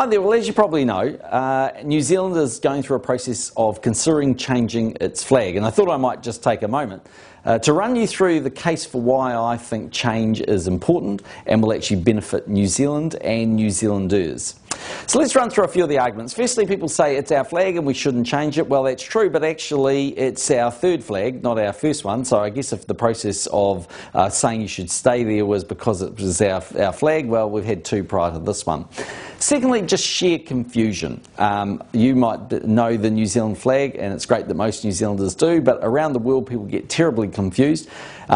Hi there, well as you probably know, New Zealand is going through a process of considering changing its flag, and I thought I might just take a moment to run you through the case for why I think change is important and will actually benefit New Zealand and New Zealanders. So let's run through a few of the arguments. Firstly, people say it's our flag and we shouldn't change it. Well, that's true, but actually it's our third flag, not our first one. So I guess if the process of saying you should stay there was because it was our flag, well, we've had two prior to this one. Secondly, just sheer confusion. You might know the New Zealand flag, and it's great that most New Zealanders do, but around the world people get terribly confused.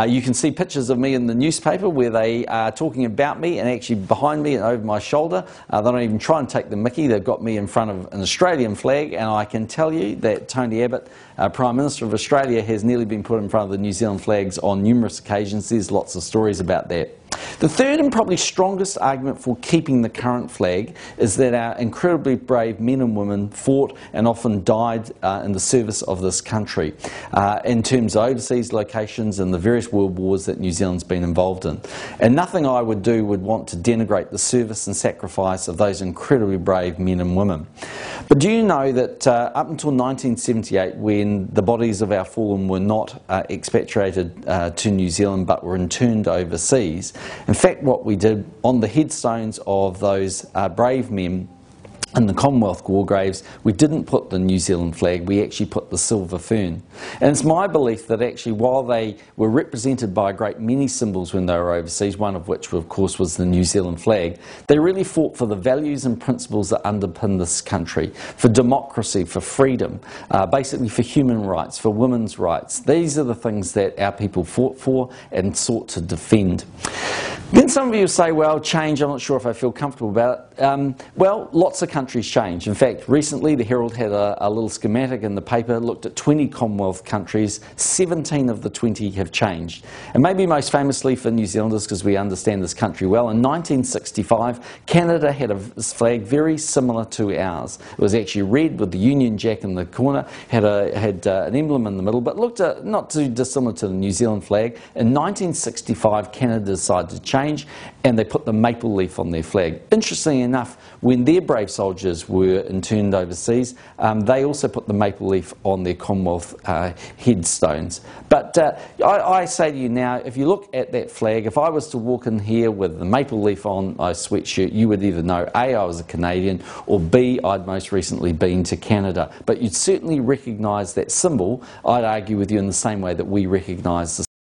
You can see pictures of me in the newspaper where they are talking about me, and actually behind me and over my shoulder, they don't even try and take the mickey. They've got me in front of an Australian flag, and I can tell you that Tony Abbott, Prime Minister of Australia, has nearly been put in front of the New Zealand flags on numerous occasions. There's lots of stories about that. The third and probably strongest argument for keeping the current flag is that our incredibly brave men and women fought and often died in the service of this country in terms of overseas locations and the various world wars that New Zealand's been involved in. And nothing I would do would want to denigrate the service and sacrifice of those incredibly brave men and women. But do you know that up until 1978, when the bodies of our fallen were not expatriated to New Zealand but were interned overseas, in fact, what we did on the headstones of those brave men in the Commonwealth war graves, we didn't put the New Zealand flag, we actually put the silver fern. And it's my belief that actually while they were represented by a great many symbols when they were overseas, one of which of course was the New Zealand flag, they really fought for the values and principles that underpin this country, for democracy, for freedom, basically for human rights, for women's rights. These are the things that our people fought for and sought to defend. Then some of you say, well, change, I'm not sure if I feel comfortable about it. Well, lots of countries change. In fact, recently the Herald had a little schematic in the paper, looked at 20 Commonwealth countries, 17 of the 20 have changed. And maybe most famously for New Zealanders, because we understand this country well, in 1965, Canada had a flag very similar to ours. It was actually red with the Union Jack in the corner, had an emblem in the middle, but looked at, not too dissimilar to the New Zealand flag. In 1965, Canada decided to change, and they put the maple leaf on their flag. Interestingly enough, when their brave soldiers were interned overseas, they also put the maple leaf on their Commonwealth headstones. But I say to you now, if you look at that flag, if I was to walk in here with the maple leaf on my sweatshirt, you would either know A, I was a Canadian, or B, I'd most recently been to Canada. But you'd certainly recognise that symbol, I'd argue with you, in the same way that we recognise the